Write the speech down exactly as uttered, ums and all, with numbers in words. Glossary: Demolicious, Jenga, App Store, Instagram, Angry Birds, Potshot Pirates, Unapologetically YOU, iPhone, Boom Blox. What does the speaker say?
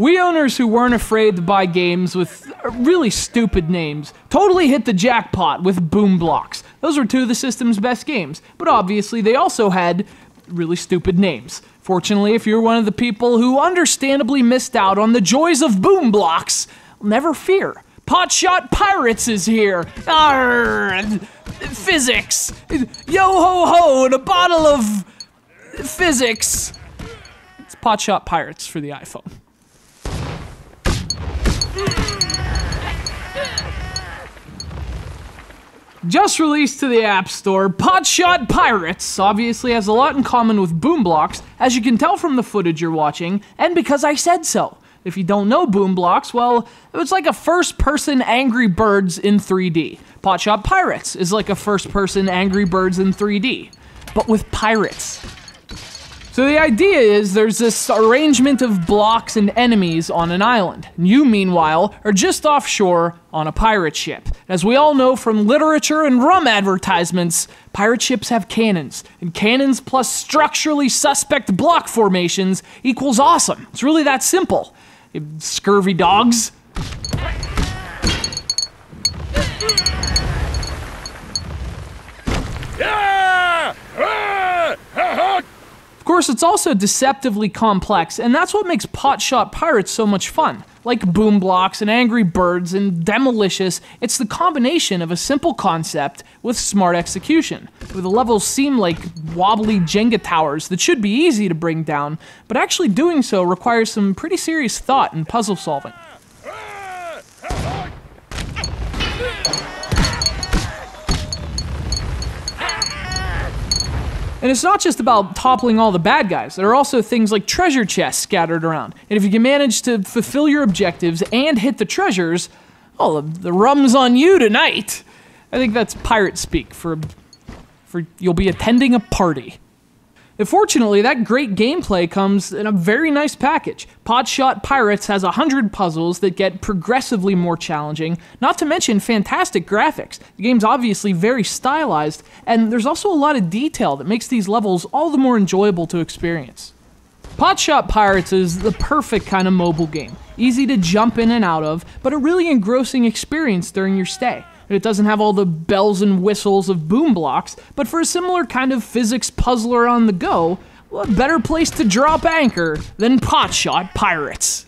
We owners who weren't afraid to buy games with really stupid names totally hit the jackpot with Boom Blox. Those were two of the system's best games, but obviously they also had really stupid names. Fortunately, if you're one of the people who understandably missed out on the joys of Boom Blox, never fear. Potshot Pirates is here! Arr, physics! Yo-ho-ho and a bottle of physics! It's Potshot Pirates for the iPhone. Just released to the App Store, Potshot Pirates obviously has a lot in common with Boom Blox, as you can tell from the footage you're watching, and because I said so. If you don't know Boom Blox, well, it's like a first-person Angry Birds in three D. Potshot Pirates is like a first-person Angry Birds in three D, but with pirates. So the idea is there's this arrangement of blocks and enemies on an island. You, meanwhile, are just offshore on a pirate ship. As we all know from literature and rum advertisements, pirate ships have cannons, and cannons plus structurally suspect block formations equals awesome. It's really that simple. Scurvy dogs. Of course, it's also deceptively complex, and that's what makes Potshot Pirates so much fun. Like Boom Blox and Angry Birds and Demolicious, it's the combination of a simple concept with smart execution, where the levels seem like wobbly Jenga towers that should be easy to bring down, but actually doing so requires some pretty serious thought and puzzle solving. And it's not just about toppling all the bad guys, there are also things like treasure chests scattered around. And if you can manage to fulfill your objectives and hit the treasures, oh, the, the rum's on you tonight! I think that's pirate speak for, for you'll be attending a party. And fortunately, that great gameplay comes in a very nice package. Potshot Pirates has one hundred puzzles that get progressively more challenging, not to mention fantastic graphics. The game's obviously very stylized, and there's also a lot of detail that makes these levels all the more enjoyable to experience. Potshot Pirates is the perfect kind of mobile game. Easy to jump in and out of, but a really engrossing experience during your stay. It doesn't have all the bells and whistles of Boom Blox, but for a similar kind of physics puzzler on the go, what better place to drop anchor than Potshot Pirates?